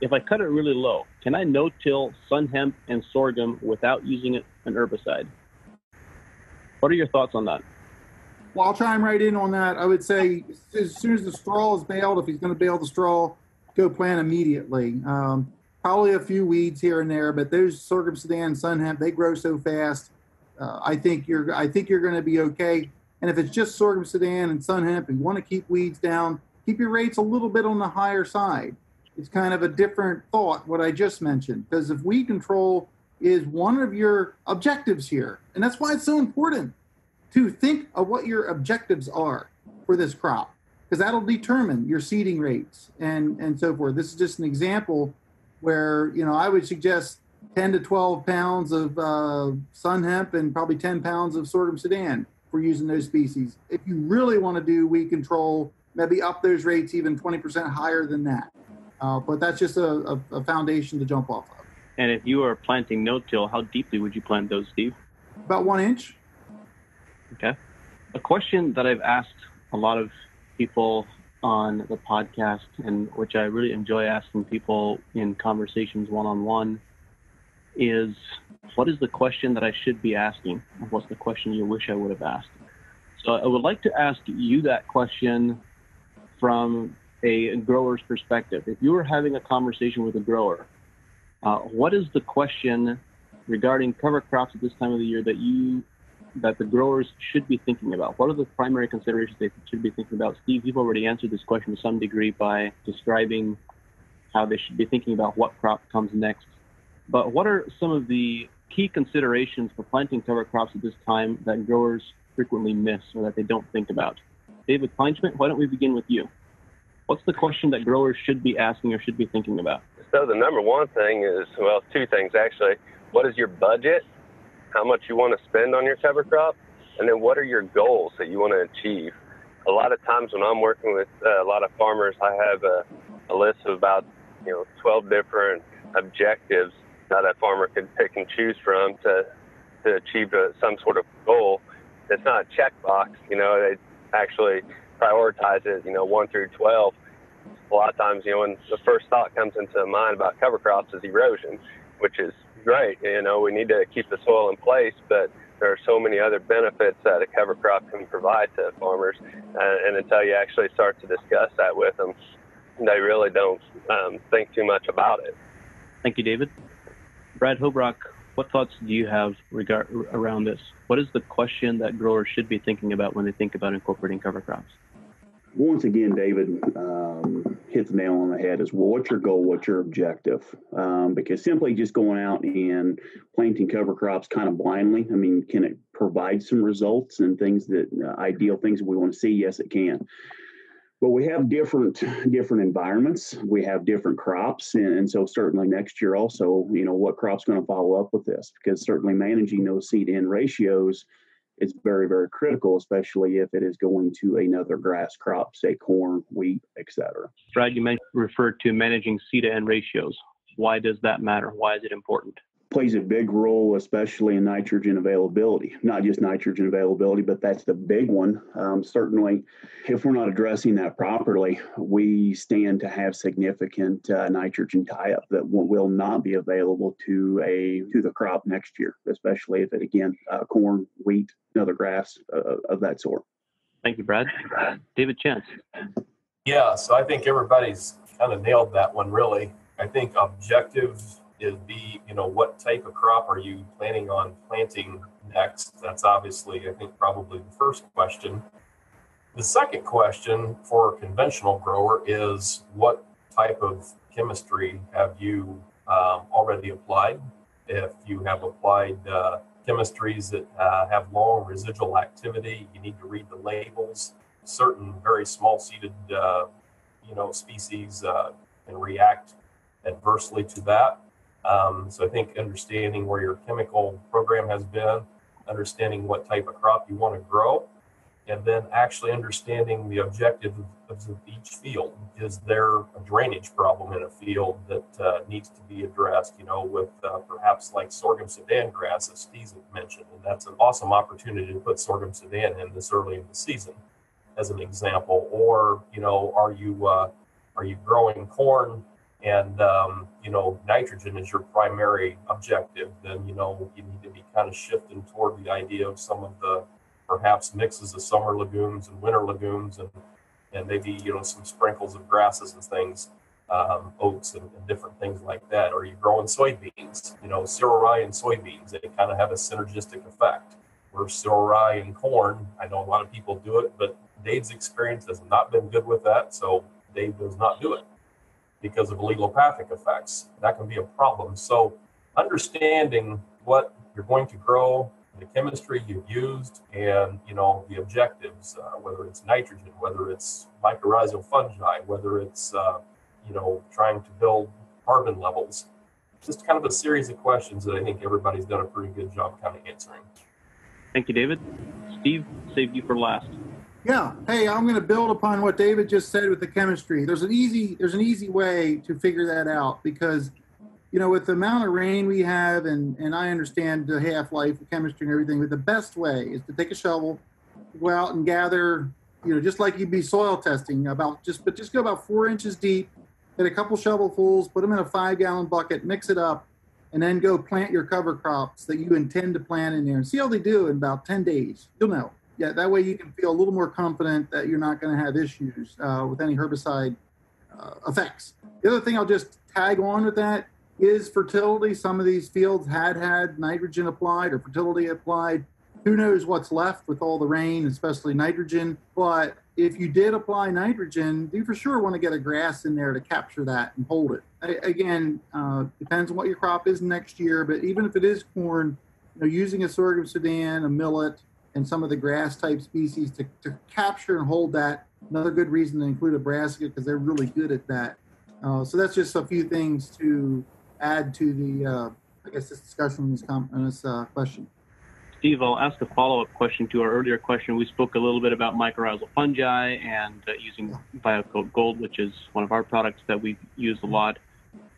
If I cut it really low, can I no-till sun hemp and sorghum without using it an herbicide? What are your thoughts on that? Well, I'll chime right in on that. I would say as soon as the straw is baled, if he's going to bale the straw, go plant immediately. Um, Probably a few weeds here and there, but those sorghum Sudan, sun hemp, they grow so fast. Uh, I think you're, I think you're going to be okay. And if it's just sorghum Sudan and sun hemp, and you want to keep weeds down, keep your rates a little bit on the higher side. It's kind of a different thought what I just mentioned, because if weed control is one of your objectives here, and that's why it's so important to think of what your objectives are for this crop, because that'll determine your seeding rates and and so forth. This is just an example where, you know, I would suggest ten to twelve pounds of uh, sun hemp and probably ten pounds of sorghum Sudan for using those species. If you really want to do weed control, maybe up those rates even twenty percent higher than that. Uh, but that's just a, a, a foundation to jump off of. And if you are planting no-till, how deeply would you plant those, Steve? About one inch. Okay. A question that I've asked a lot of people on the podcast, and which I really enjoy asking people in conversations one-on-one, is what is the question that I should be asking? What's the question you wish I would have asked? So I would like to ask you that question from a grower's perspective. If you were having a conversation with a grower, uh, what is the question regarding cover crops at this time of the year that you that the growers should be thinking about? What are the primary considerations they should be thinking about? Steve, you've already answered this question to some degree by describing how they should be thinking about what crop comes next. But what are some of the key considerations for planting cover crops at this time that growers frequently miss or that they don't think about? David Kleinschmidt, why don't we begin with you? What's the question that growers should be asking or should be thinking about? So the number one thing is, well, two things actually. What is your budget? How much you want to spend on your cover crop? And then what are your goals that you want to achieve? A lot of times when I'm working with uh, a lot of farmers, I have a, a list of about, you know, twelve different objectives that a farmer could pick and choose from to to achieve a, some sort of goal. It's not a checkbox, you know, they actually prioritize it, you know, one through twelve. A lot of times, you know, when the first thought comes into mind about cover crops is erosion, which is great. You know, we need to keep the soil in place, but there are so many other benefits that a cover crop can provide to farmers. Uh, and until you actually start to discuss that with them, they really don't um, think too much about it. Thank you, David. Brad Hobrock, what thoughts do you have regard around this? What is the question that growers should be thinking about when they think about incorporating cover crops? Once again, David um, hit the nail on the head is, well, what's your goal? What's your objective? Um, because simply just going out and planting cover crops kind of blindly, I mean, can it provide some results and things that uh, ideal things we want to see? Yes, it can. But we have different different environments. We have different crops. And, and so certainly next year also, you know, what crop's going to follow up with this? Because certainly managing those seed-in ratios is very, very critical, especially if it is going to another grass crop, say corn, wheat, et cetera. Brad, you referred to managing seed-to-end ratios. Why does that matter? Why is it important? Plays a big role, especially in nitrogen availability. Not just nitrogen availability, but that's the big one. Um, certainly, if we're not addressing that properly, we stand to have significant uh, nitrogen tie-up that will, will not be available to a to the crop next year, especially if it, again, uh, corn, wheat, another grass uh, of that sort. Thank you, Brad. Uh, David Chance. Yeah, so I think everybody's kind of nailed that one, really. I think objectives is be, you know, what type of crop are you planning on planting next? That's obviously, I think, probably the first question. The second question for a conventional grower is, what type of chemistry have you um, already applied? If you have applied uh, chemistries that uh, have long residual activity, you need to read the labels. Certain very small-seeded, uh, you know, species uh, can react adversely to that. Um, so I think understanding where your chemical program has been, understanding what type of crop you want to grow, and then actually understanding the objective of each field. Is there a drainage problem in a field that uh, needs to be addressed, you know, with uh, perhaps like sorghum sedan grass, as Steve mentioned, and that's an awesome opportunity to put sorghum sedan in this early in the season, as an example. Or, you know, are you, uh, are you growing corn? And, um, you know, nitrogen is your primary objective, then, you know, you need to be kind of shifting toward the idea of some of the perhaps mixes of summer legumes and winter legumes and, and maybe, you know, some sprinkles of grasses and things, um, oats and, and different things like that. Or you're growing soybeans, you know, cereal rye and soybeans, they kind of have a synergistic effect. Where cereal rye and corn, I know a lot of people do it, but Dave's experience has not been good with that, so Dave does not do it, because of allelopathic effects. That can be a problem. So understanding what you're going to grow, the chemistry you've used, and, you know, the objectives, uh, whether it's nitrogen, whether it's mycorrhizal fungi, whether it's, uh, you know, trying to build carbon levels. Just kind of a series of questions that I think everybody's done a pretty good job kind of answering. Thank you, David. Steve, saved you for last. Yeah. Hey, I'm going to build upon what David just said with the chemistry. There's an easy, there's an easy way to figure that out because, you know, with the amount of rain we have, and, and I understand the half-life of chemistry and everything, but the best way is to take a shovel, go out and gather, you know, just like you'd be soil testing about just, but just go about four inches deep, get a couple shovelfuls, put them in a five-gallon bucket, mix it up, and then go plant your cover crops that you intend to plant in there and see how they do in about ten days. You'll know. Yeah, that way you can feel a little more confident that you're not going to have issues uh, with any herbicide uh, effects. The other thing I'll just tag on with that is fertility. Some of these fields had had nitrogen applied or fertility applied. Who knows what's left with all the rain, especially nitrogen. But if you did apply nitrogen, you for sure want to get a grass in there to capture that and hold it. I, again, uh, depends on what your crop is next year. But even if it is corn, you know, using a sorghum sudan, a millet, and some of the grass type species to, to capture and hold that. Another good reason to include a brassica because they're really good at that. Uh, so that's just a few things to add to the, uh, I guess, this discussion on this, com- on this uh, question. Steve, I'll ask a follow-up question to our earlier question. We spoke a little bit about mycorrhizal fungi and uh, using BioCoat Gold, which is one of our products that we use a lot.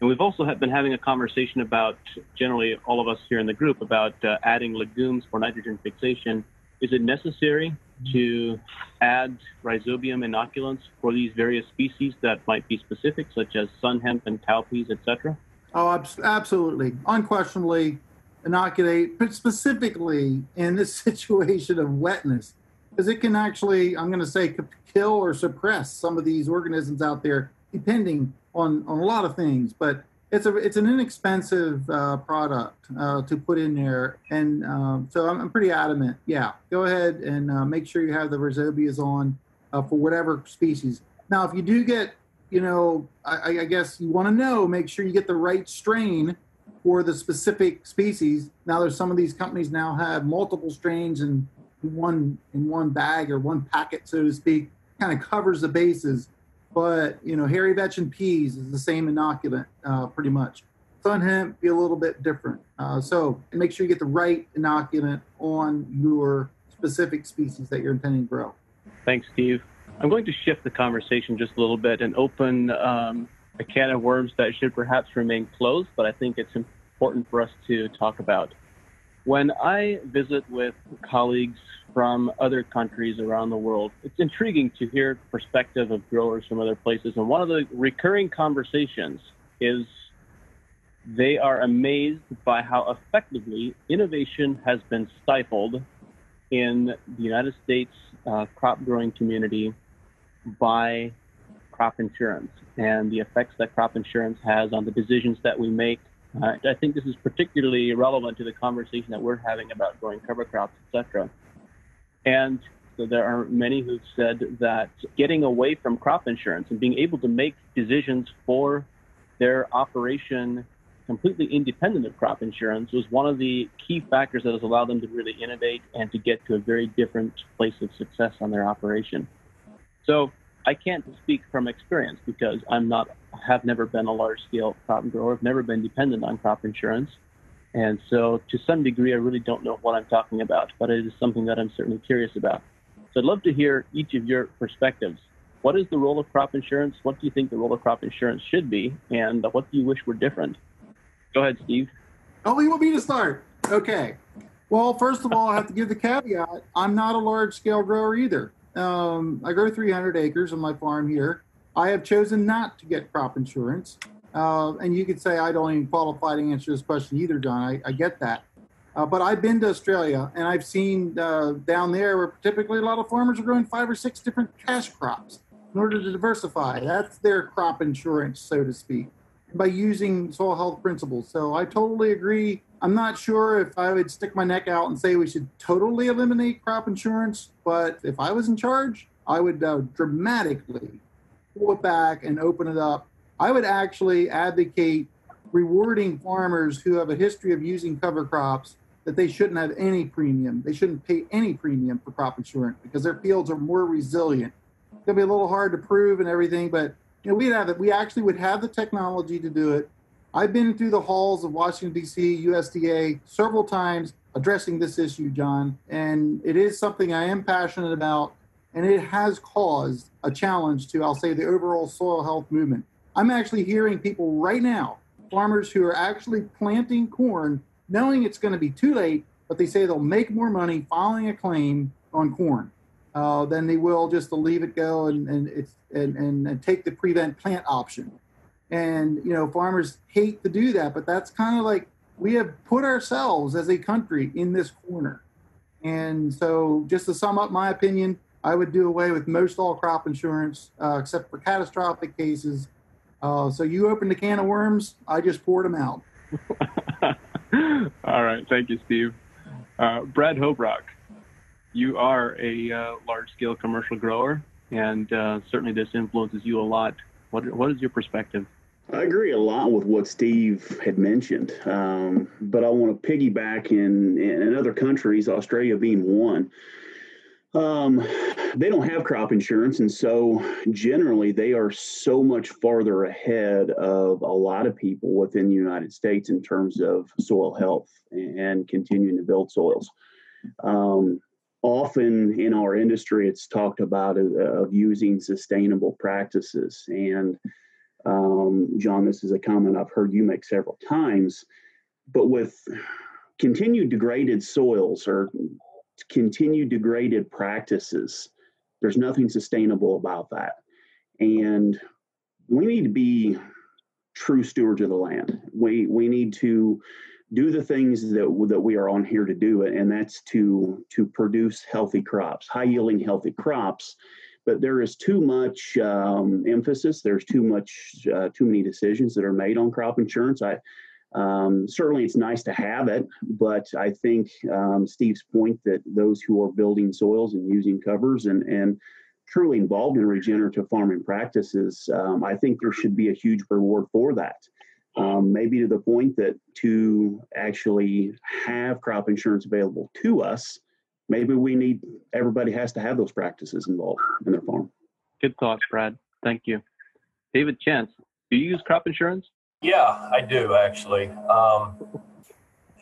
And we've also have been having a conversation about, generally all of us here in the group, about uh, adding legumes for nitrogen fixation. Is it necessary to add rhizobium inoculants for these various species that might be specific, such as sun hemp and cowpeas, et cetera? Oh, absolutely. Unquestionably. Inoculate, but specifically in this situation of wetness, because it can actually, I'm going to say, kill or suppress some of these organisms out there, depending on, on a lot of things. But it's a it's an inexpensive uh, product uh, to put in there, and um, so I'm, I'm pretty adamant. Yeah, go ahead and uh, make sure you have the rhizobias on uh, for whatever species. Now, if you do get, you know, I, I guess you want to know, make sure you get the right strain for the specific species. Now there's some of these companies now have multiple strains in one in one bag or one packet, so to speak, kind of covers the bases. But, you know, hairy vetch and peas is the same inoculant uh, pretty much. Sun hemp be a little bit different. Uh, so make sure you get the right inoculant on your specific species that you're intending to grow. Thanks, Steve. I'm going to shift the conversation just a little bit and open um, a can of worms that should perhaps remain closed, but I think it's important for us to talk about. When I visit with colleagues from other countries around the world, it's intriguing to hear perspective of growers from other places. And one of the recurring conversations is they are amazed by how effectively innovation has been stifled in the United States uh, crop growing community by crop insurance and the effects that crop insurance has on the decisions that we make. Uh, I think this is particularly relevant to the conversation that we're having about growing cover crops, et cetera. And so there are many who've said that getting away from crop insurance and being able to make decisions for their operation completely independent of crop insurance was one of the key factors that has allowed them to really innovate and to get to a very different place of success on their operation. So I can't speak from experience because I'm not, have never been a large-scale crop grower. I've never been dependent on crop insurance. And so to some degree, I really don't know what I'm talking about, but it is something that I'm certainly curious about. So I'd love to hear each of your perspectives. What is the role of crop insurance? What do you think the role of crop insurance should be? And what do you wish were different? Go ahead, Steve. Oh, you want me to start? Okay. Well, first of all, I have to give the caveat, I'm not a large-scale grower either. Um, I grow three hundred acres on my farm here. I have chosen not to get crop insurance. Uh, and you could say I don't even qualify to answer this question either, John. I, I get that. Uh, but I've been to Australia, and I've seen uh, down there where typically a lot of farmers are growing five or six different cash crops in order to diversify. That's their crop insurance, so to speak, by using soil health principles. So I totally agree. I'm not sure if I would stick my neck out and say we should totally eliminate crop insurance, but if I was in charge, I would uh, dramatically pull it back and open it up. I would actually advocate rewarding farmers who have a history of using cover crops, that they shouldn't have any premium. They shouldn't pay any premium for crop insurance because their fields are more resilient. It's going to be a little hard to prove and everything, but you know, we'd have it. We actually would have the technology to do it. I've been through the halls of Washington, D C, U S D A several times addressing this issue, John, and it is something I am passionate about, and it has caused a challenge to, I'll say, the overall soil health movement. I'm actually hearing people right now, farmers who are actually planting corn, knowing it's going to be too late, but they say they'll make more money filing a claim on corn uh, than they will just to leave it go and and, it's, and, and, and take the prevent plant option. And, you know, farmers hate to do that, but that's kind of like we have put ourselves as a country in this corner. And so just to sum up my opinion, I would do away with most all crop insurance, uh, except for catastrophic cases. Uh, so you opened a can of worms. I just poured them out. All right. Thank you, Steve. Uh, Brad Hobrock, you are a uh, large-scale commercial grower, and uh, certainly this influences you a lot. What What is your perspective? I agree a lot with what Steve had mentioned, um, but I want to piggyback in, in other countries, Australia being one. Um, they don't have crop insurance, and so generally they are so much farther ahead of a lot of people within the United States in terms of soil health and continuing to build soils. Um, often in our industry, it's talked about of using sustainable practices, and Um, John, this is a comment I've heard you make several times, but with continued degraded soils or continued degraded practices, there's nothing sustainable about that. And we need to be true stewards of the land. We we need to do the things that, that we are on here to do, and that's to, to produce healthy crops, high-yielding healthy crops. But there is too much um, emphasis. There's too much, uh, too many decisions that are made on crop insurance. I um, certainly it's nice to have it, but I think um, Steve's point that those who are building soils and using covers and and truly involved in regenerative farming practices, um, I think there should be a huge reward for that. Um, maybe to the point that to actually have crop insurance available to us, maybe we need, everybody has to have those practices involved in their farm. Good thoughts, Brad. Thank you. David Chance, do you use crop insurance? Yeah, I do actually. Um,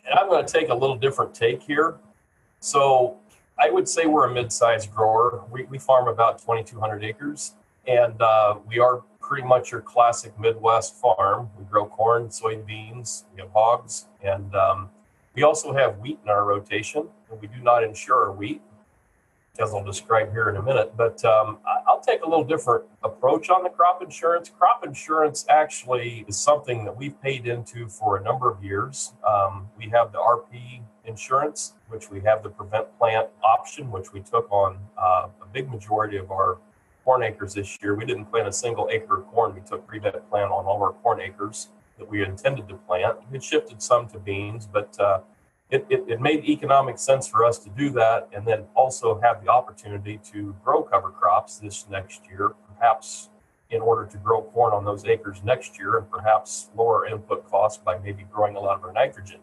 and I'm going to take a little different take here. So I would say we're a mid-sized grower. We, we farm about twenty-two hundred acres, and uh, we are pretty much your classic Midwest farm. We grow corn, soybeans, we have hogs, and um, we also have wheat in our rotation, and we do not insure our wheat, as I'll describe here in a minute. But um, I'll take a little different approach on the crop insurance. Crop insurance actually is something that we've paid into for a number of years. Um, we have the R P insurance, which we have the prevent plant option, which we took on uh, a big majority of our corn acres this year. We didn't plant a single acre of corn. We took prevent plant on all our corn acres that we intended to plant. It shifted some to beans, but uh, it, it, it made economic sense for us to do that, and then also have the opportunity to grow cover crops this next year, perhaps in order to grow corn on those acres next year, and perhaps lower input costs by maybe growing a lot of our nitrogen.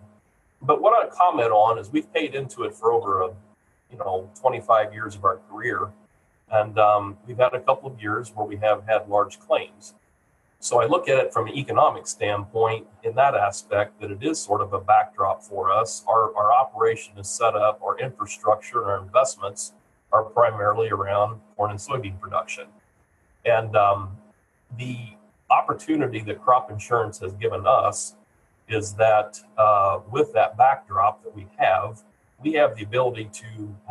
But what I comment on is we've paid into it for over, a, you know, twenty-five years of our career, and um, we've had a couple of years where we have had large claims. So I look at it from an economic standpoint in that aspect, that it is sort of a backdrop for us. Our, our operation is set up, our infrastructure and our investments are primarily around corn and soybean production. And um, the opportunity that crop insurance has given us is that uh, with that backdrop that we have, we have the ability to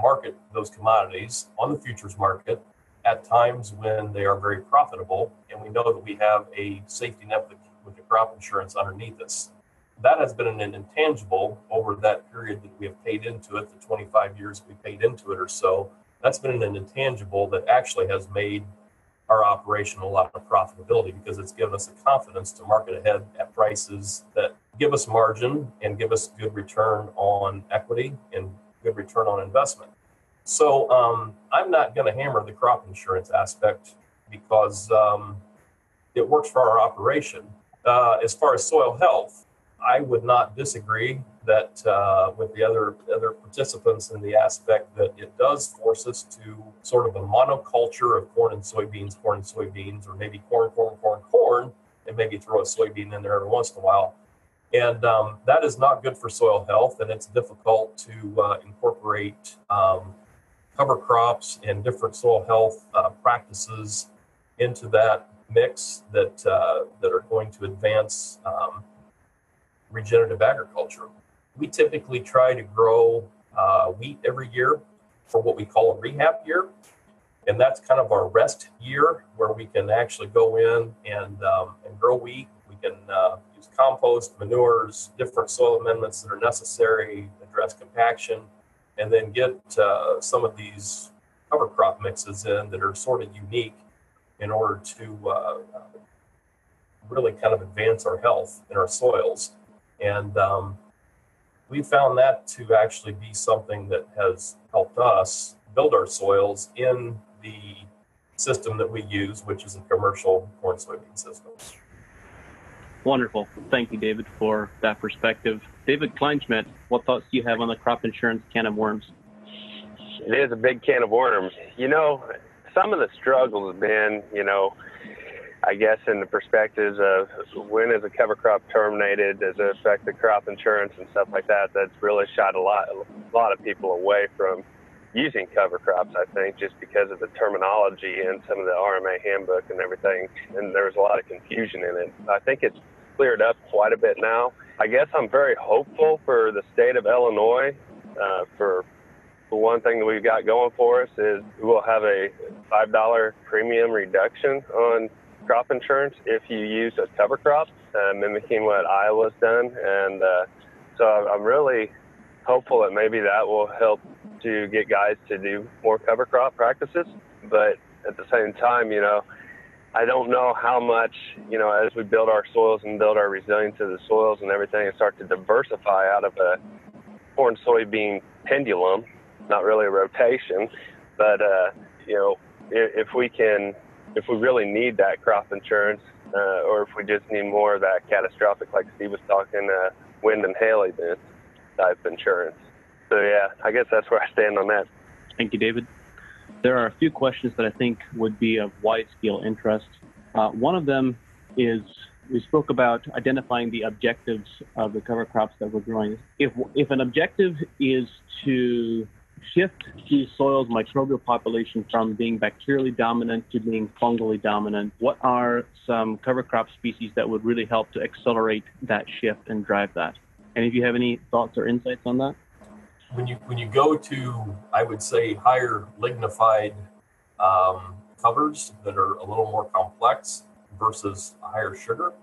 market those commodities on the futures market at times when they are very profitable, and we know that we have a safety net with the crop insurance underneath us. That has been an intangible over that period that we have paid into it, the twenty-five years we paid into it or so. That's been an intangible that actually has made our operation a lot of profitability, because it's given us the confidence to market ahead at prices that give us margin and give us good return on equity and good return on investment. So um, I'm not going to hammer the crop insurance aspect, because um, it works for our operation. Uh, as far as soil health, I would not disagree that uh, with the other other participants in the aspect that it does force us to sort of a monoculture of corn and soybeans, corn and soybeans, or maybe corn, corn, corn, corn, and maybe throw a soybean in there every once in a while. And um, that is not good for soil health, and it's difficult to uh, incorporate um, cover crops and different soil health uh, practices into that mix that uh, that are going to advance um, regenerative agriculture. We typically try to grow uh, wheat every year for what we call a rehab year, and that's kind of our rest year where we can actually go in and um, and grow wheat. We can uh, use compost, manures, different soil amendments that are necessary, address compaction, and then get uh, some of these cover crop mixes in that are sort of unique in order to uh, really kind of advance our health in our soils. And um, we found that to actually be something that has helped us build our soils in the system that we use, which is a commercial corn soybean system. Wonderful. Thank you, David, for that perspective. David Kleinschmidt, what thoughts do you have on the crop insurance can of worms? It is a big can of worms. You know, some of the struggles have been, you know, I guess in the perspectives of when is a cover crop terminated, does it affect the crop insurance and stuff like that, that's really shot a lot, a lot of people away from using cover crops, I think, just because of the terminology and some of the R M A handbook and everything. And there was a lot of confusion in it. I think it's cleared up quite a bit now. I guess I'm very hopeful for the state of Illinois. Uh, for the one thing that we've got going for us is we'll have a five dollars premium reduction on crop insurance if you use a cover crop, uh, mimicking what Iowa's done. And uh, so I'm really hopeful that maybe that will help to get guys to do more cover crop practices. But at the same time, you know, I don't know how much, you know, as we build our soils and build our resilience of the soils and everything and start to diversify out of a corn soybean pendulum, not really a rotation, but, uh, you know, if, if we can, if we really need that crop insurance, uh, or if we just need more of that catastrophic, like Steve was talking, uh, wind and hail events type insurance. So, yeah, I guess that's where I stand on that. Thank you, David. There are a few questions that I think would be of wide-scale interest. Uh, one of them is we spoke about identifying the objectives of the cover crops that we're growing. If if an objective is to shift the soil's microbial population from being bacterially dominant to being fungally dominant, what are some cover crop species that would really help to accelerate that shift and drive that? And if you have any thoughts or insights on that? When you when you go to, I would say, higher lignified um, covers that are a little more complex versus higher sugar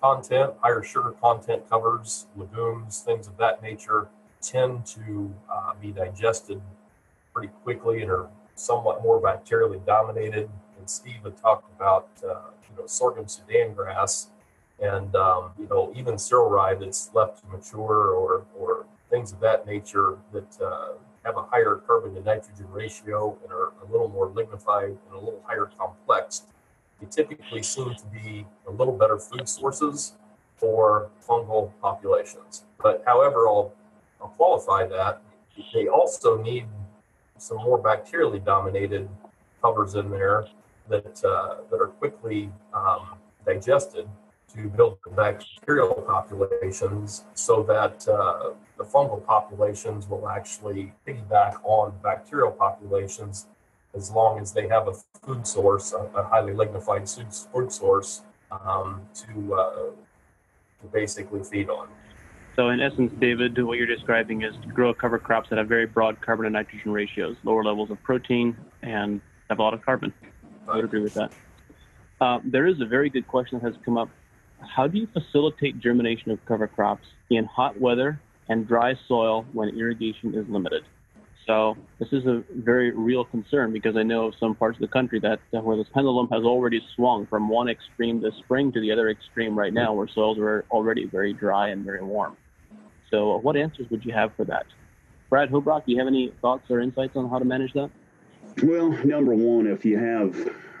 content, higher sugar content covers, legumes, things of that nature tend to uh, be digested pretty quickly and are somewhat more bacterially dominated. And Steve had talked about uh, you know sorghum Sudan grass and um, you know even cereal rye that's left to mature or or things of that nature that uh, have a higher carbon to nitrogen ratio and are a little more lignified and a little higher complex. They typically seem to be a little better food sources for fungal populations. But however, I'll, I'll qualify that. They also need some more bacterially dominated covers in there that, uh, that are quickly um, digested to build the bacterial populations so that uh, the fungal populations will actually piggyback on bacterial populations as long as they have a food source, a, a highly lignified food source um, to, uh, to basically feed on. So in essence, David, what you're describing is to grow cover crops that have very broad carbon to nitrogen ratios, lower levels of protein, and have a lot of carbon. I would agree with that. Uh, there is a very good question that has come up. How do you facilitate germination of cover crops in hot weather and dry soil when irrigation is limited? So this is a very real concern because I know of some parts of the country that uh, where this pendulum has already swung from one extreme this spring to the other extreme right now, where soils are already very dry and very warm. So what answers would you have for that? Brad Hobrock, do you have any thoughts or insights on how to manage that? Well, number one, if you have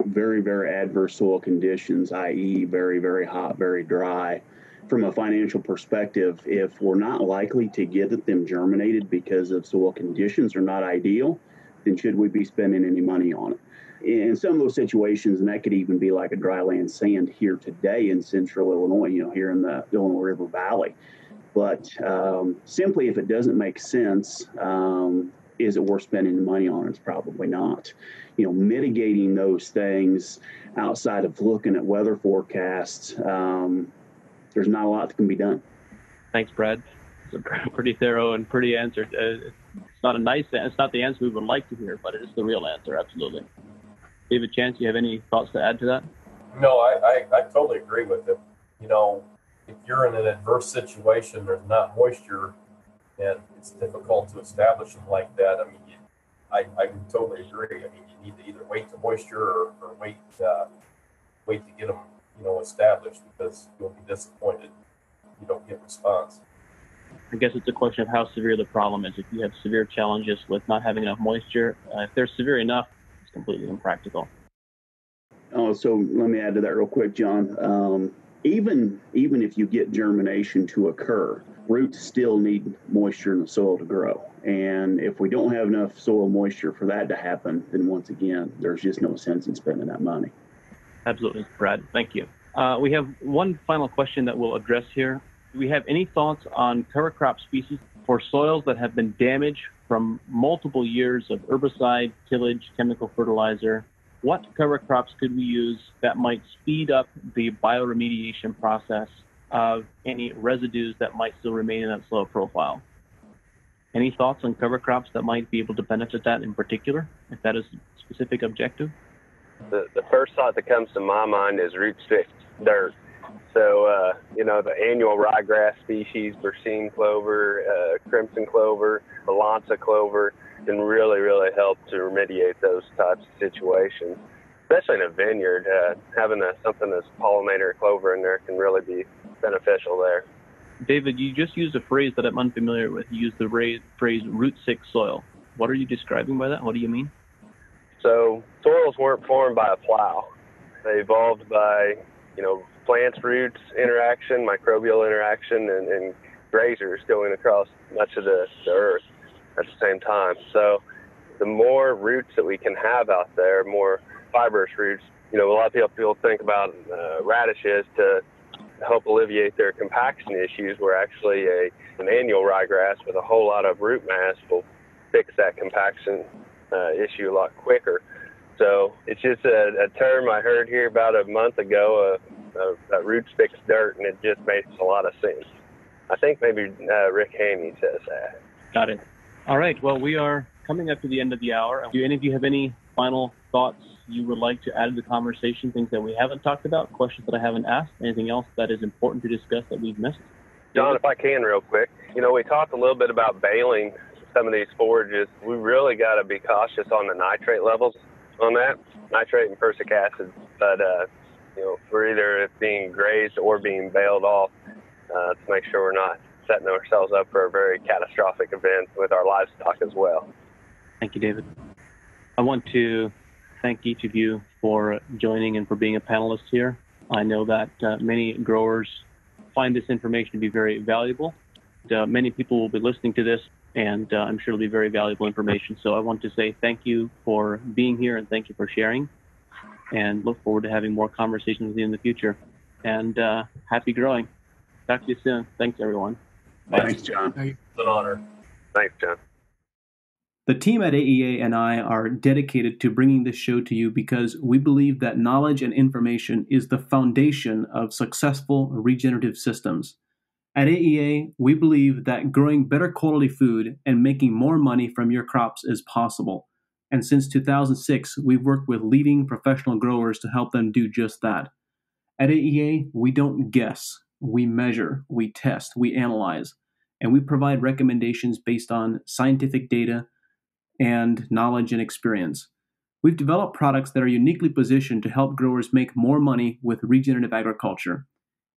very, very adverse soil conditions, that is very, very hot, very dry, from a financial perspective, if we're not likely to get them germinated because of soil conditions are not ideal, then should we be spending any money on it? In some of those situations, and that could even be like a dryland sand here today in central Illinois, you know, here in the Illinois River Valley. But um, simply if it doesn't make sense, um, is it worth spending the money on? It's probably not. You know, mitigating those things outside of looking at weather forecasts, um, there's not a lot that can be done. Thanks, Brad. It's a pretty thorough and pretty answer. Uh, it's not a nice it's not the answer we would like to hear, but it is the real answer, absolutely. David Chance, do you have any thoughts to add to that? No, I, I, I totally agree with it. You know, if you're in an adverse situation, there's not moisture, and it's difficult to establish them like that. I mean, you, I, I would totally agree. I mean, you need to either wait to moisture or, or wait uh, wait to get them, you know, established, because you'll be disappointed if you don't get response. I guess it's a question of how severe the problem is. If you have severe challenges with not having enough moisture, uh, if they're severe enough, it's completely impractical. Oh, so let me add to that real quick, John. Um, even even if you get germination to occur, roots still need moisture in the soil to grow. And if we don't have enough soil moisture for that to happen, then once again, there's just no sense in spending that money. Absolutely, Brad. Thank you. Uh, we have one final question that we'll address here. Do we have any thoughts on cover crop species for soils that have been damaged from multiple years of herbicide, tillage, chemical fertilizer? What cover crops could we use that might speed up the bioremediation process of any residues that might still remain in that soil profile? Any thoughts on cover crops that might be able to benefit that in particular, if that is a specific objective? The, the first thought that comes to my mind is root-fixed dirt. So, uh, you know, the annual ryegrass species, Bursine clover, uh, crimson clover, Balanza clover, can really, really help to remediate those types of situations, especially in a vineyard. Uh, having a, something that's pollinator clover in there can really be beneficial there. David, you just used a phrase that I'm unfamiliar with. You used the ra- phrase root-sick soil. What are you describing by that? What do you mean? So soils weren't formed by a plow. They evolved by, you know, plants, roots interaction, microbial interaction, and, and grazers going across much of the, the earth at the same time. So the more roots that we can have out there, more fibrous roots, you know, a lot of people, people think about uh, radishes to help alleviate their compaction issues, where actually a, an annual ryegrass with a whole lot of root mass will fix that compaction uh, issue a lot quicker. So it's just a, a term I heard here about a month ago, uh, of uh, roots fix dirt, and it just makes a lot of sense. I think maybe uh, Rick Haney says that. Got it. All right. Well, we are coming up to the end of the hour. Do any of you have any final thoughts you would like to add to the conversation, things that we haven't talked about, questions that I haven't asked, anything else that is important to discuss that we've missed? John, if I can real quick, you know, we talked a little bit about baling some of these forages. We really got to be cautious on the nitrate levels on that, nitrate and prussic acid. But, uh, you know, for either it's being grazed or being baled off uh, to make sure we're not setting ourselves up for a very catastrophic event with our livestock as well. Thank you, David. I want to thank each of you for joining and for being a panelist here. I know that uh, many growers find this information to be very valuable. Uh, many people will be listening to this, and uh, I'm sure it'll be very valuable information. So I want to say thank you for being here and thank you for sharing, and look forward to having more conversations with you in the future. And uh, happy growing. Talk to you soon. Thanks, everyone. Bye. Thanks, John. Thank you. It's an honor. Thanks, John. The team at A E A and I are dedicated to bringing this show to you because we believe that knowledge and information is the foundation of successful regenerative systems. At A E A, we believe that growing better quality food and making more money from your crops is possible. And since two thousand six, we've worked with leading professional growers to help them do just that. At A E A, we don't guess, we measure, we test, we analyze, and we provide recommendations based on scientific data and knowledge and experience. We've developed products that are uniquely positioned to help growers make more money with regenerative agriculture.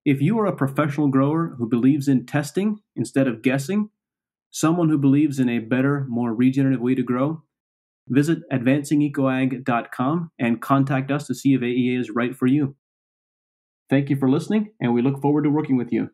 If you are a professional grower who believes in testing instead of guessing, someone who believes in a better, more regenerative way to grow, visit advancing eco ag dot com and contact us to see if A E A is right for you. Thank you for listening, and we look forward to working with you.